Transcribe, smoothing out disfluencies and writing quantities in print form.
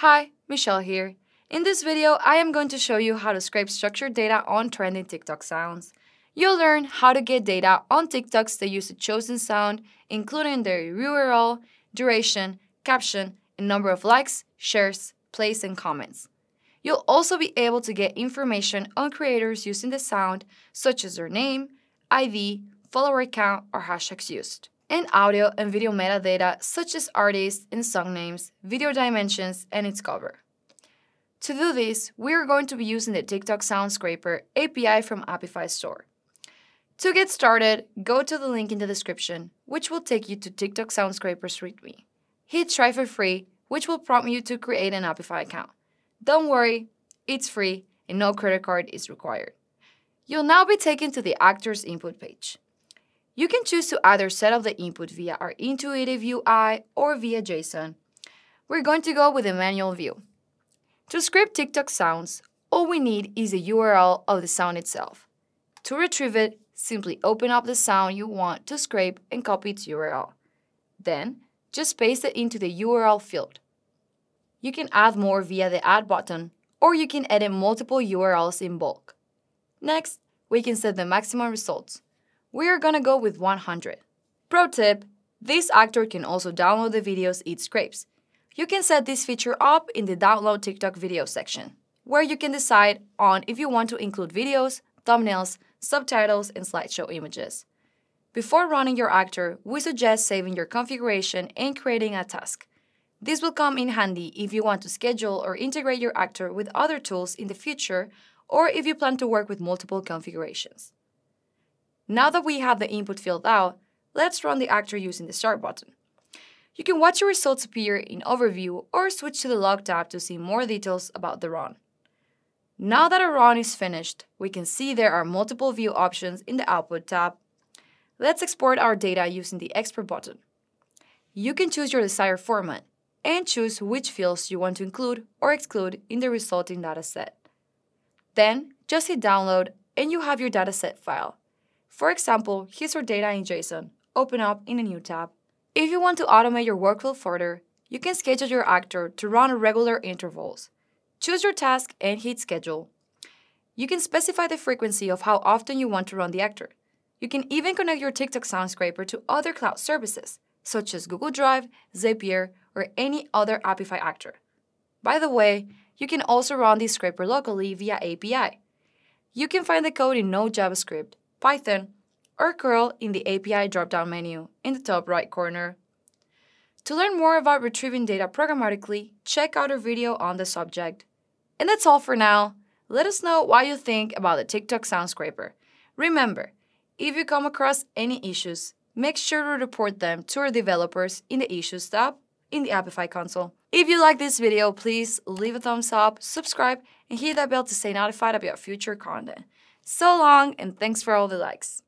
Hi, Michelle here. In this video, I am going to show you how to scrape structured data on trending TikTok sounds. You'll learn how to get data on TikToks that use a chosen sound, including their URL, duration, caption, and number of likes, shares, plays, and comments. You'll also be able to get information on creators using the sound, such as their name, ID, follower count, or hashtags used, and audio and video metadata such as artists and song names, video dimensions, and its cover. To do this, we are going to be using the TikTok Sound Scraper API from Apify store. To get started, go to the link in the description, which will take you to TikTok Sound Scraper's README. Hit try for free, which will prompt you to create an Apify account. Don't worry, it's free and no credit card is required. You'll now be taken to the Actors Input page. You can choose to either set up the input via our intuitive UI or via JSON. We're going to go with the manual view. To script TikTok sounds, all we need is the URL of the sound itself. To retrieve it, simply open up the sound you want to scrape and copy its URL. Then, just paste it into the URL field. You can add more via the Add button, or you can edit multiple URLs in bulk. Next, we can set the maximum results. We are gonna go with 100. Pro tip, this actor can also download the videos it scrapes. You can set this feature up in the Download TikTok Video section, where you can decide on if you want to include videos, thumbnails, subtitles, and slideshow images. Before running your actor, we suggest saving your configuration and creating a task. This will come in handy if you want to schedule or integrate your actor with other tools in the future, or if you plan to work with multiple configurations. Now that we have the input field out, let's run the actor using the Start button. You can watch your results appear in Overview or switch to the Log tab to see more details about the run. Now that our run is finished, we can see there are multiple view options in the Output tab. Let's export our data using the Export button. You can choose your desired format and choose which fields you want to include or exclude in the resulting dataset. Then, just hit Download and you have your dataset file. For example, here's your data in JSON. Open up in a new tab. If you want to automate your workflow further, you can schedule your actor to run at regular intervals. Choose your task and hit Schedule. You can specify the frequency of how often you want to run the actor. You can even connect your TikTok Sound Scraper to other cloud services, such as Google Drive, Zapier, or any other Apify actor. By the way, you can also run this scraper locally via API. You can find the code in Node, JavaScript, Python, or curl in the API drop-down menu in the top right corner. To learn more about retrieving data programmatically, check out our video on the subject. And that's all for now. Let us know what you think about the TikTok Sound Scraper. Remember, if you come across any issues, make sure to report them to our developers in the Issues tab in the Apify console. If you like this video, please leave a thumbs up, subscribe, and hit that bell to stay notified about future content. So long, and thanks for all the likes.